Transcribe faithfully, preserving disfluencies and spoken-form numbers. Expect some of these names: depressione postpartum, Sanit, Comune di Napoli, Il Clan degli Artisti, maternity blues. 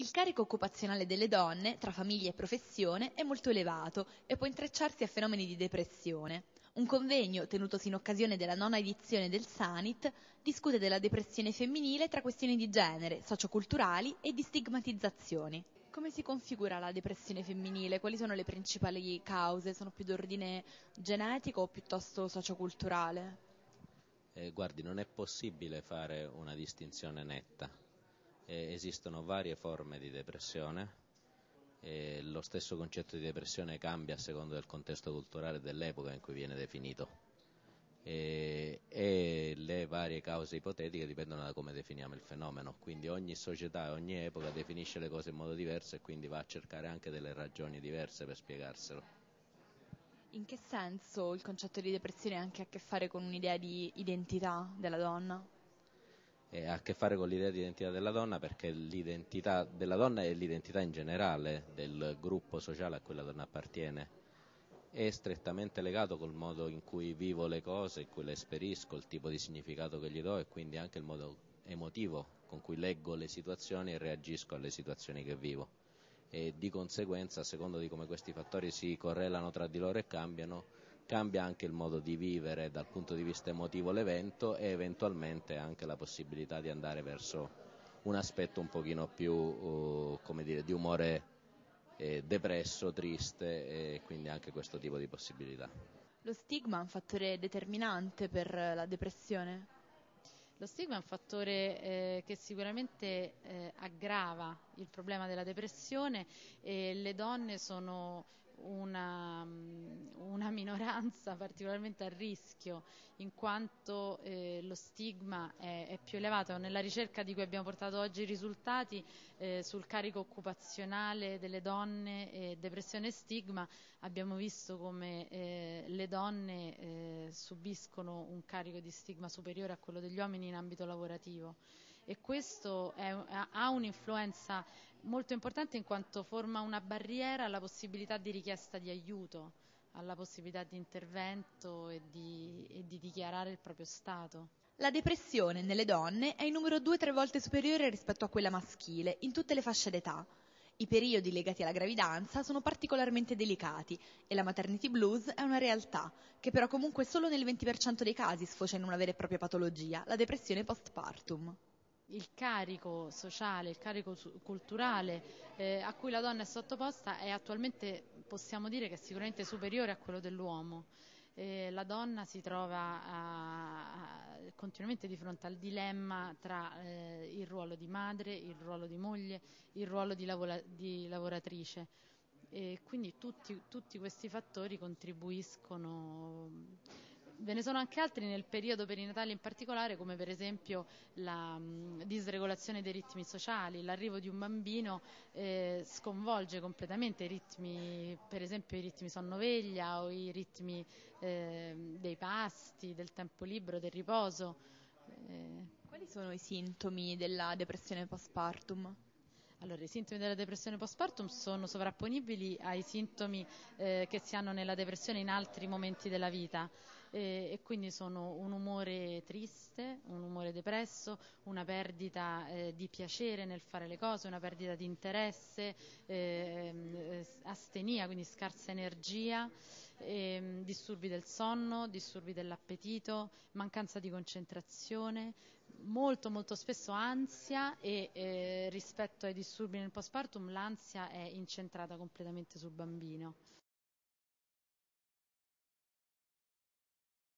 Il carico occupazionale delle donne, tra famiglia e professione, è molto elevato e può intrecciarsi a fenomeni di depressione. Un convegno, tenutosi in occasione della nona edizione del Sanit, discute della depressione femminile tra questioni di genere, socioculturali e di stigmatizzazioni. Come si configura la depressione femminile? Quali sono le principali cause? Sono più d'ordine genetico o piuttosto socioculturale? Eh, guardi, non è possibile fare una distinzione netta. Eh, esistono varie forme di depressione, eh, lo stesso concetto di depressione cambia a seconda del contesto culturale dell'epoca in cui viene definito eh, e le varie cause ipotetiche dipendono da come definiamo il fenomeno, quindi ogni società e ogni epoca definisce le cose in modo diverso e quindi va a cercare anche delle ragioni diverse per spiegarselo. In che senso il concetto di depressione ha anche a che fare con un'idea di identità della donna? Ha a che fare con l'idea di identità della donna, perché l'identità della donna e l'identità in generale del gruppo sociale a cui la donna appartiene è strettamente legato col modo in cui vivo le cose, in cui le esperisco, il tipo di significato che gli do e quindi anche il modo emotivo con cui leggo le situazioni e reagisco alle situazioni che vivo, e di conseguenza a seconda di come questi fattori si correlano tra di loro e cambiano cambia anche il modo di vivere dal punto di vista emotivo l'evento e eventualmente anche la possibilità di andare verso un aspetto un pochino più, uh, come dire, di umore eh, depresso, triste e quindi anche questo tipo di possibilità. Lo stigma è un fattore determinante per la depressione? Lo stigma è un fattore eh, che sicuramente eh, aggrava il problema della depressione e le donne sono Una, una minoranza particolarmente a rischio, in quanto eh, lo stigma è, è più elevato. Nella ricerca di cui abbiamo portato oggi i risultati eh, sul carico occupazionale delle donne, eh, depressione e stigma, abbiamo visto come eh, le donne eh, subiscono un carico di stigma superiore a quello degli uomini in ambito lavorativo. E questo è, ha un'influenza molto importante in quanto forma una barriera alla possibilità di richiesta di aiuto, alla possibilità di intervento e di, e di dichiarare il proprio stato. La depressione nelle donne è in numero due tre volte superiore rispetto a quella maschile, in tutte le fasce d'età. I periodi legati alla gravidanza sono particolarmente delicati e la maternity blues è una realtà che però comunque solo nel venti per cento dei casi sfocia in una vera e propria patologia, la depressione postpartum. Il carico sociale, il carico culturale eh, a cui la donna è sottoposta è attualmente, possiamo dire che è sicuramente superiore a quello dell'uomo. Eh, la donna si trova a, a, continuamente di fronte al dilemma tra eh, il ruolo di madre, il ruolo di moglie, il ruolo di, lavora, di lavoratrice. E quindi tutti, tutti questi fattori contribuiscono. Ve ne sono anche altri nel periodo perinatale in particolare, come per esempio la mh, disregolazione dei ritmi sociali. L'arrivo di un bambino eh, sconvolge completamente i ritmi, per esempio i ritmi sonno-veglia o i ritmi eh, dei pasti, del tempo libero, del riposo. Eh. Quali sono i sintomi della depressione postpartum? Allora, i sintomi della depressione postpartum sono sovrapponibili ai sintomi eh, che si hanno nella depressione in altri momenti della vita eh, e quindi sono un umore triste, un umore depresso, una perdita eh, di piacere nel fare le cose, una perdita di interesse, eh, astenia, quindi scarsa energia, eh, disturbi del sonno, disturbi dell'appetito, mancanza di concentrazione, molto molto spesso ansia e eh, rispetto ai disturbi nel postpartum l'ansia è incentrata completamente sul bambino.